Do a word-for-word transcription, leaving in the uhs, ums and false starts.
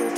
Just